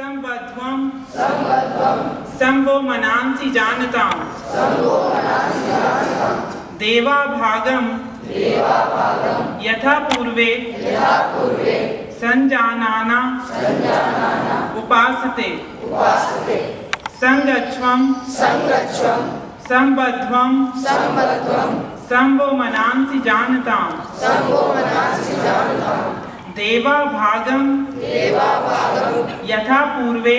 संबद्धम संभो मनांसि जानताम देवा भागम यथा पूर्वे संजानाना उपासते संगच्छ्वं संबद्धं संभो मनांसि जानतां देवा भागं यथा पूर्वे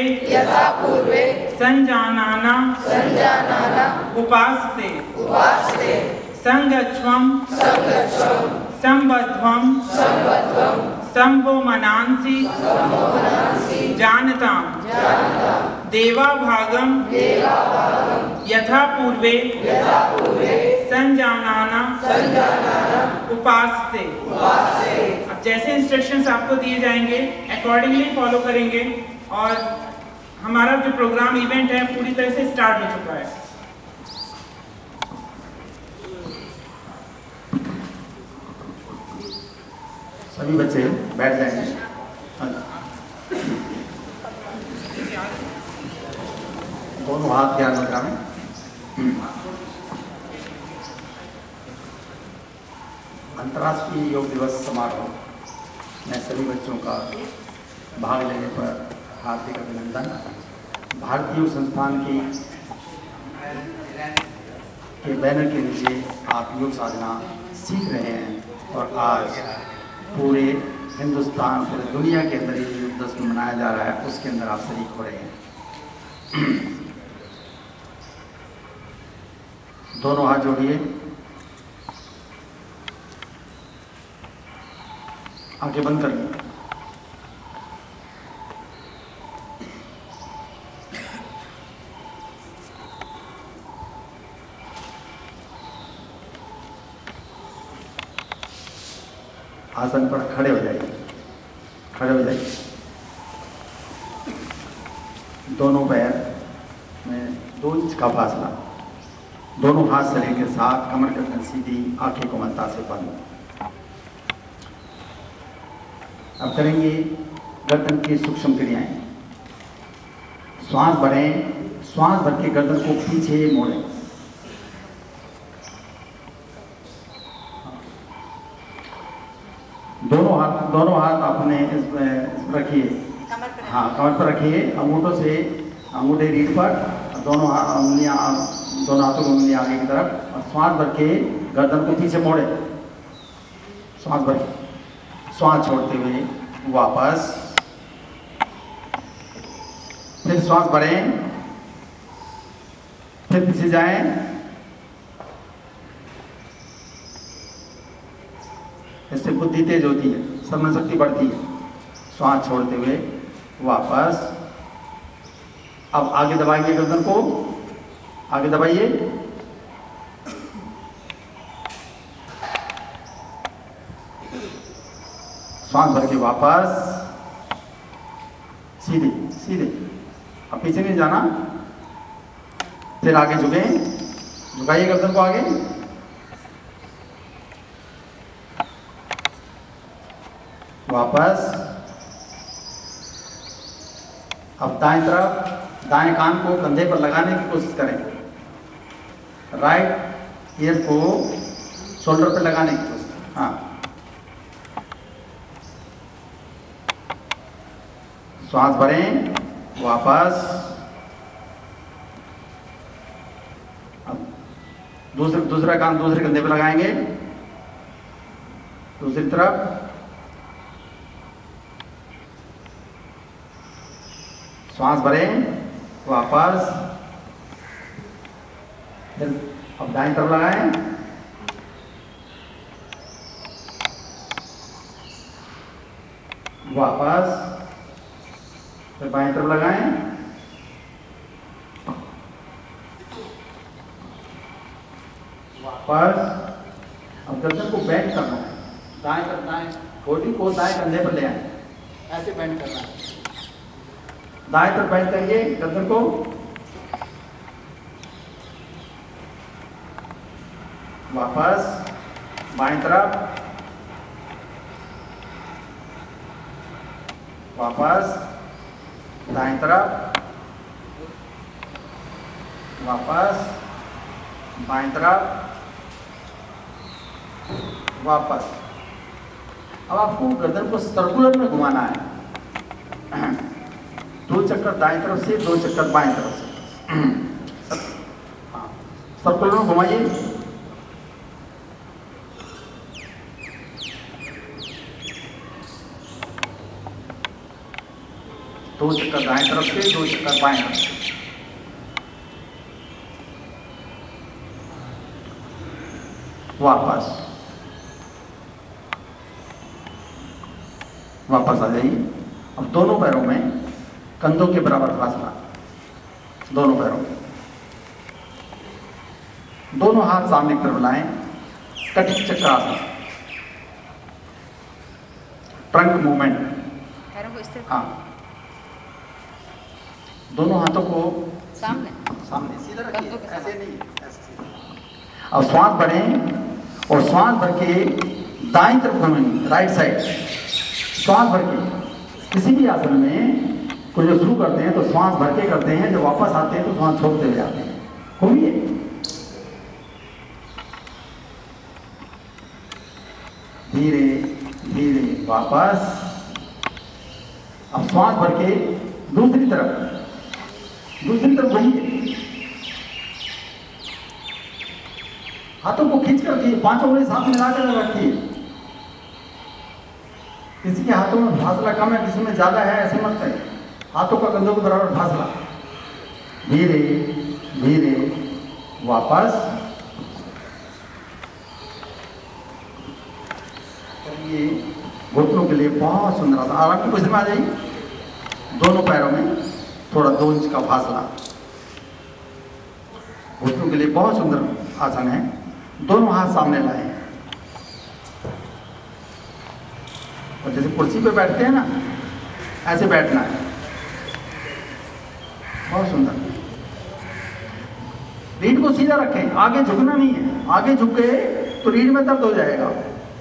संजानाना उपासते संगच्छ्वं संबद्धं संभो मनांसि जानतां देवा भागं यथा पूर्वे संजानाना उपासते। अब जैसे इंस्ट्रक्शंस आपको दिए जाएंगे अकॉर्डिंगली फॉलो करेंगे और हमारा जो प्रोग्राम इवेंट है पूरी तरह से स्टार्ट हो चुका है। सभी बच्चे बैठ जाएंगे, दोनों हाथ ध्यान रखना है। अंतर्राष्ट्रीय योग दिवस समारोह में सभी बच्चों का भाग लेने पर हार्दिक अभिनंदन। भारतीय योग संस्थान के बैनर के नीचे आप योग साधना सीख रहे हैं और आज पूरे हिंदुस्तान पूरी दुनिया के अंदर ये योग दिवस मनाया जा रहा है, उसके अंदर आप शरीक हो रहे हैं। दोनों हाथ जोड़िए, आंखें बंद कर लें। आसन पर खड़े हो जाइए, खड़े हो जाइए। दोनों पैर में 2 इंच का फासला, दोनों हाथ शरीर के साथ, कमर गर्दन सीधी, आंखें को मंदा से बंद। अब करेंगे गर्दन की सूक्ष्म क्रियाएं। श्वास भरें, श्वास भर के गर्दन को पीछे मोड़ें। दोनों हाथ अपने रखिए, हाँ कमर पर रखिए, अंगूठों से अंगूठे रीढ़ पर, दोनों हाथों को उंगलियां आगे की तरफ और श्वास भर के गर्दन को पीछे मोड़ें। श्वास भर, श्वास छोड़ते हुए वापस, फिर श्वास भरें, फिर पीछे जाएं, इससे बुद्धि तेज होती है, समझ शक्ति बढ़ती है। श्वास छोड़ते हुए वापस, अब आगे दबाइए, गर्दन को आगे दबाइए, श्वास भर के वापस, सीधे सीधे, अब पीछे नहीं जाना। फिर आगे झुके, झुकाइए गर्दन को आगे, वापस। अब दाएं तरफ, दाएं कान को कंधे पर लगाने की कोशिश करें, राइट ईयर को शोल्डर पर लगाने की कोशिश, हाँ। श्वास भरें, वापस। अब दूसरा कान दूसरे कंधे पे लगाएंगे, दूसरी तरफ, श्वास भरें, वापस। अब दाईं तरफ लगाएं, वापस, फिर बाएं तरफ लगाएं, वापस। अब गर्दन को बेंड करना है, दाएं तरफ, दाएं बॉडी को दाएं कंधे पर ले आए, ऐसे बेंड करना है, दाएं तरफ बेंड करिए गर्दन को। वापस बाएं तरफ, वापस दाएं तरफ, वापस, बाएं तरफ, वापस। अब आपको गर्दन को सर्कुलर में घुमाना है, दो चक्कर दाएं तरफ से, दो चक्कर बाएं तरफ से। हाँ, सर्कुलर में घुमाइए। दो चक्कर दाएं तरफ से, दो चक्कर बाएं तरफ से। वापस, वापस आ जाइए। अब दोनों पैरों में कंधों के बराबर फासला, दोनों पैरों में, दोनों हाथ सामने की तरफ लाएं। कटिक चक्रासन, ट्रंक मूवमेंट। हाँ, दोनों हाथों को सामने सामने सीधा रखिए, ऐसे नहीं, ऐसे सीधा। अब श्वास भरें और श्वास भर के दाएं तरफ घूमेंगे, राइट साइड। श्वास भर के किसी भी आसन में को जो शुरू करते हैं तो श्वास भर के करते हैं, जब वापस आते हैं तो श्वास छोड़ते हुए जाते हैं। घूमिए, धीरे धीरे वापस। अब श्वास भर के दूसरी तरफ, दूसरी तरफ घूमिए, हाथों को खींच कर रखिए, पांचों उंगली साथ में लगाकर रखिए। किसी के हाथों में फासला कम है, किसी में ज्यादा है, ऐसे मत करें। हाथों का कंधों के बराबर फासला, धीरे धीरे वापस। ये घुटनों के लिए बहुत सुंदर आसन। आराम की पोजीशन में आ जाइए, दोनों पैरों में थोड़ा 2 इंच का फासला। घुटनों के लिए बहुत सुंदर आसन है। दोनों हाथ सामने लाए और जैसे कुर्सी पे बैठते हैं ना, ऐसे बैठना है। बहुत सुंदर। रीढ़ को सीधा रखें, आगे झुकना नहीं है। आगे झुके तो रीढ़ में दर्द हो जाएगा।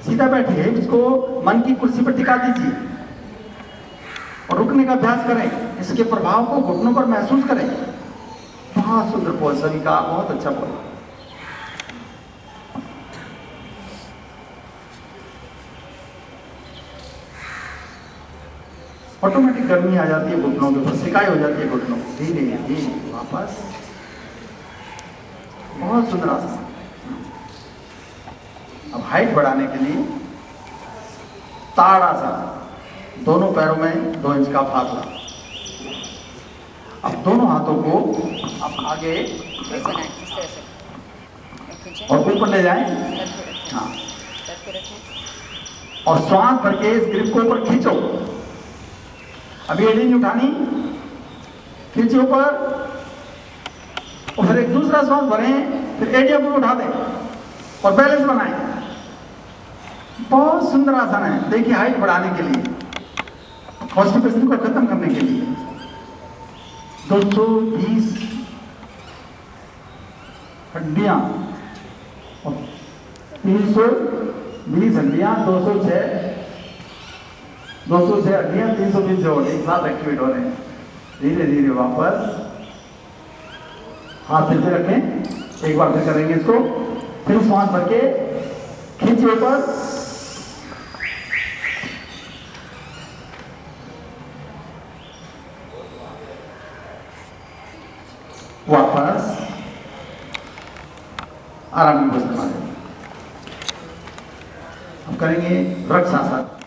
सीधा बैठिए, इसको मन की कुर्सी पर टिका दीजिए और रुकने का अभ्यास करें। इसके प्रभाव को घुटनों पर महसूस करें। बहुत सुंदर पोजीशन का, बहुत अच्छा पोजीशन। ऑटोमेटिक गर्मी आ जाती है घुटनों के ऊपर, सिकाई हो जाती है घुटनों को। धीरे धीरे वापस, बहुत सुंदर आसन। अब हाइट बढ़ाने के लिए ताड़ासन, दोनों पैरों में 2 इंच का फासला। अब दोनों हाथों को आप आगे और ऊपर ले जाएं। हाँ, और श्वास भर के इस ग्रिप को ऊपर खींचो। अभी एड़ी नहीं उठानी, खींचे ऊपर और फिर एक दूसरा श्वास भरें, फिर एड़ी ऊपर उठा दें और बैलेंस बनाएं। बहुत सुंदर आसन है। देखिए, हाइट बढ़ाने के लिए, कॉन्स्टिपेशन को खत्म करने के लिए 220 हड्डियां और 320 हड्डियां, 206 हड्डियां, 320 जोड़ एक साथ एक्टिवेट हो रहे हैं। धीरे धीरे वापस, हाथ सीधे रखें। एक बार फिर करेंगे इसको, फिर श्वास भर के खींचे ऊपर, वापस। आराम में बस। अब करेंगे वृक्षासन।